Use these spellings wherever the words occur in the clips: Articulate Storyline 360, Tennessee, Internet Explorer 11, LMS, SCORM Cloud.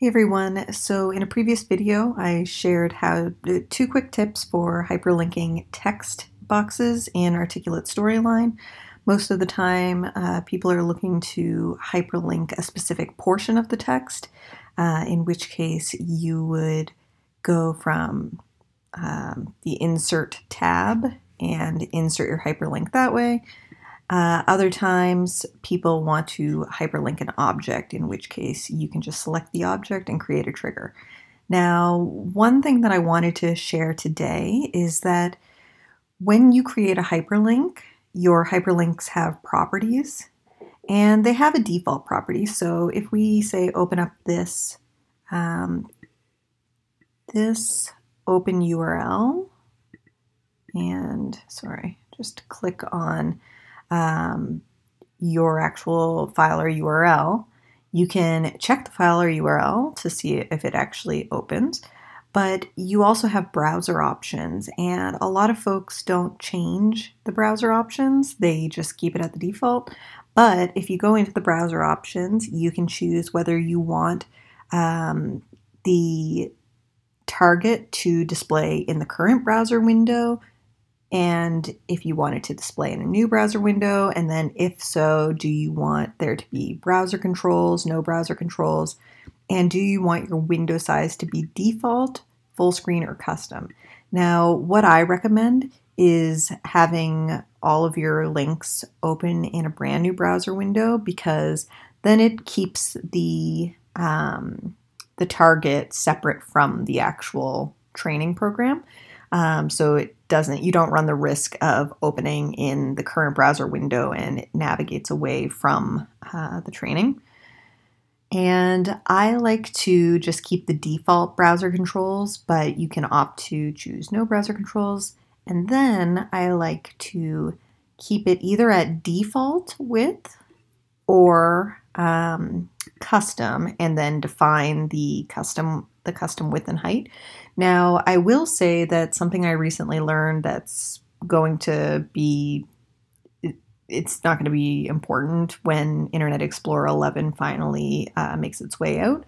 Hey everyone, so in a previous video I shared how two quick tips for hyperlinking text boxes in Articulate Storyline. Most of the time people are looking to hyperlink a specific portion of the text, in which case you would go from the insert tab and insert your hyperlink that way. Other times people want to hyperlink an object, in which case you can just select the object and create a trigger. Now, one thing that I wanted to share today is that when you create a hyperlink, your hyperlinks have properties and they have a default property. So if we say open up this, this open URL, and sorry, just click on your actual file or URL, you can check the file or URL to see if it actually opens, but you also have browser options, and a lot of folks don't change the browser options, they just keep it at the default. But if you go into the browser options, you can choose whether you want the target to display in the current browser window, and if you want it to display in a new browser window, and then if so, do you want there to be browser controls, no browser controls, and do you want your window size to be default, full screen, or custom? Now, what I recommend is having all of your links open in a brand new browser window, because then it keeps the target separate from the actual training program. So it doesn't, you don't run the risk of opening in the current browser window and it navigates away from the training. And I like to just keep the default browser controls, but you can opt to choose no browser controls. And then I like to keep it either at default width or custom, and then define the custom width and height. Now, I will say that something I recently learned that's going to be, it's not going to be important when Internet Explorer 11 finally makes its way out,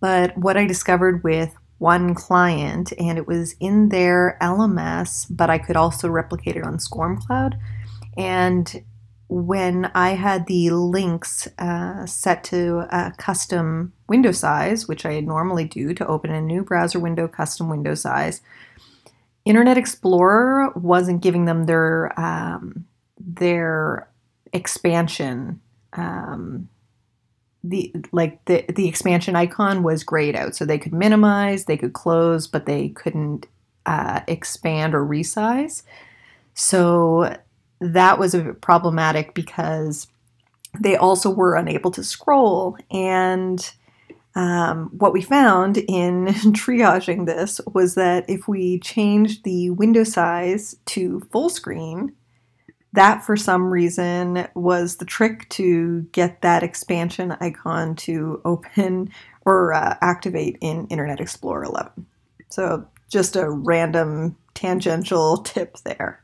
but what I discovered with one client, and it was in their LMS, but I could also replicate it on SCORM Cloud, and when I had the links set to a custom window size, which I normally do to open a new browser window, custom window size, Internet Explorer wasn't giving them their expansion. The expansion icon was grayed out, so they could minimize, they could close, but they couldn't expand or resize. So that was a bit problematic because they also were unable to scroll. And what we found in triaging this was that if we changed the window size to full screen, that for some reason was the trick to get that expansion icon to open or activate in Internet Explorer 11. So just a random tangential tip there.